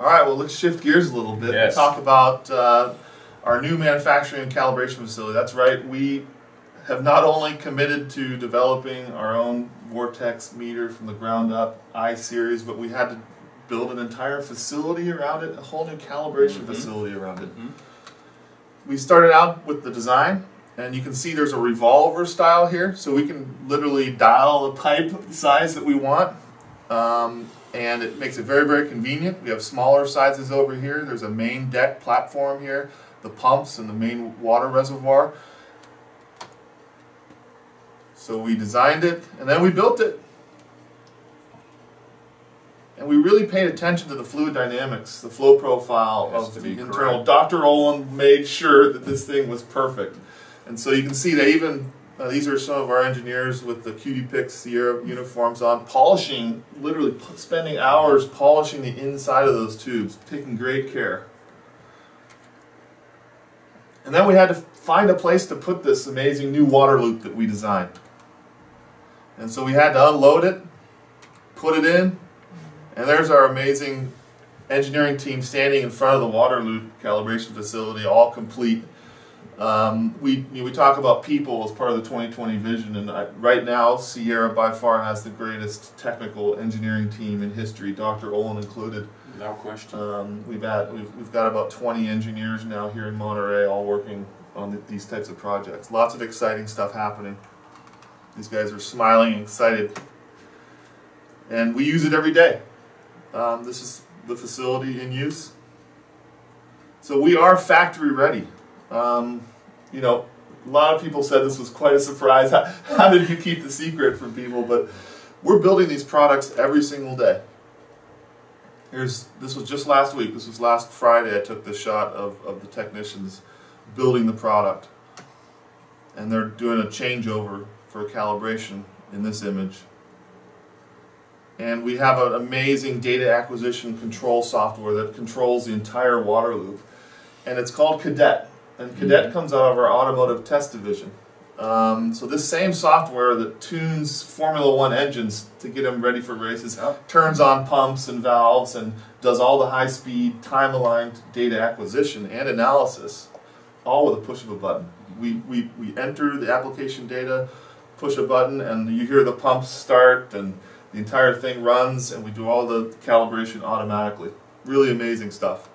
All right, well, let's shift gears a little bit and talk about our new manufacturing and calibration facility. That's right, we have not only committed to developing our own vortex meter from the ground up, iSeries, but we had to build an entire facility around it, a whole new calibration facility around it. We started out with the design, and you can see there's a revolver style here, so we can literally dial the pipe size that we want. And it makes it very, very convenient. We have smaller sizes over here. There's a main deck platform here, the pumps and the main water reservoir. So we designed it, and then we built it. And we really paid attention to the fluid dynamics, the flow profile of the internal. Dr. Olin made sure that this thing was perfect. And so you can see that even these are some of our engineers with the QDPICS Sierra uniforms on, polishing, literally spending hours polishing the inside of those tubes, taking great care. And then we had to find a place to put this amazing new water loop that we designed. And so we had to unload it, put it in, and there's our amazing engineering team standing in front of the water loop calibration facility, all complete. We talk about people as part of the 2020 vision, and right now Sierra by far has the greatest technical engineering team in history, Dr. Olin included. No question. We've got about 20 engineers now here in Monterey, all working on these types of projects. Lots of exciting stuff happening. These guys are smiling and excited, and we use it every day. This is the facility in use. So we are factory ready. You know, a lot of people said this was quite a surprise. How did you keep the secret from people? But we're building these products every single day. This was just last week. This was last Friday. I took the shot of the technicians building the product. And they're doing a changeover for calibration in this image. And we have an amazing data acquisition control software that controls the entire water loop. And it's called Cadet. And Cadet comes out of our automotive test division. So this same software that tunes Formula One engines to get them ready for races, turns on pumps and valves, and does all the high-speed, time-aligned data acquisition and analysis, all with a push of a button. We enter the application data, push a button, and you hear the pumps start, and the entire thing runs, and we do all the calibration automatically. Really amazing stuff.